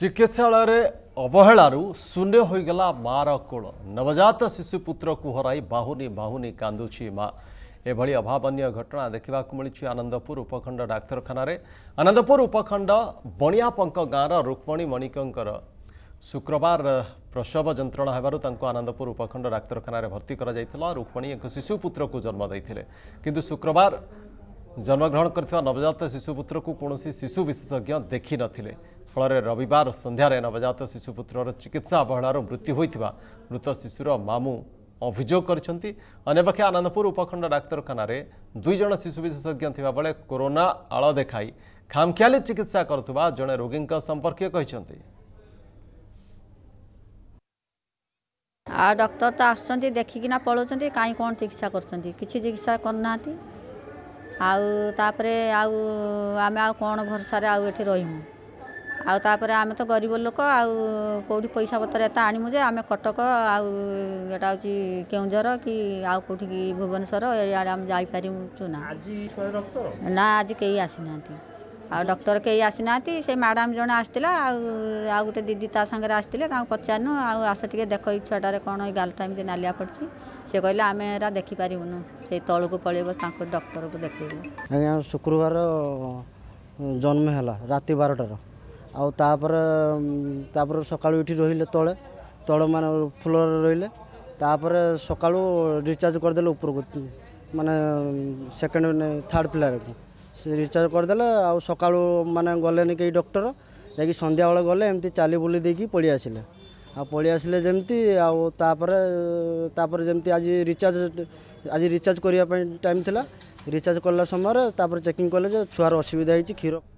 चिकित्सालय अवहेलू शून्य होगला मार कोल नवजात शिशुपुत्र को हर बाहुनी बाहुनी कांदुची माँ। एभली अभावनीय घटना देखा मिली आनंदपुर उपखंड डाक्तखाना। आनंदपुर उपखंड बणियाप गाँव रुक्मणी मणिकर शुक्रवार प्रसव जंत्रणा होबारु तांको आनंदपुर उपखंड डाक्तखाना भर्ती करा जायतिला। रुक्मणी एक शिशुपुत्र को जन्म देते किंतु शुक्रवार जन्मग्रहण करथिबा नवजात शिशुपुत्र को कोनोसी शिशु विशेषज्ञ देखि नथिले। फलरे रविवार संध्यारे नवजात शिशुपुत्रर चिकित्सा अवहेलार मृत्यु होइथिबा मृत शिशुर मामू अभियोग करिसंती। अनेपक्षे आनंदपुर उपखंड डाक्तखाना दुई जण शिशु विशेषज्ञ थिबा बेले कोरोना आळ देखाई खामखियाली चिकित्सा करथुबा जणे रोगींका संपर्कीय कहिसंती। आ डॉक्टर तो आसुँचे देखिकिना पलाउंट कहीं कौन चिकित्सा करिकित्सा करना आउे आम कौन भरसा आठ रहीमु आउे आम तो गरीब लोक आउटी पैसा पतर एत आणमु जे आम कटक आटा हूँ केउंझर कि आउ कौट भुवनेश्वर आम जापरूना ना आज कई आसीना आ डॉक्टर कई आसी ना से मैडम जड़े आसला आ गए दीदी ता सागर आसते पचारूँ आस टे देख ये छुआटार कौन गालटा एम नालिया पड़ी से कहले आम एरा देखिपारूनु से तौक पलैब डॉक्टर को देखेबू। शुक्रवार जन्म है राति बारटार आपर सका रही तले तल मान फुल रे सका रिचार्ज करदे उपर को मान सेकेंड थर्ड पिलर को रिचार्ज करदे आ सका माने गले कई डॉक्टर जैक संध्या बेल गले एमती चली बुले देकी पलि आसिले आ पलि आसिले जमती आमती आज रिचार्ज करने टाइम थिला। रिचार्ज कला समय तापर चेकिंग कले छुआर असुविधा होगी क्षीर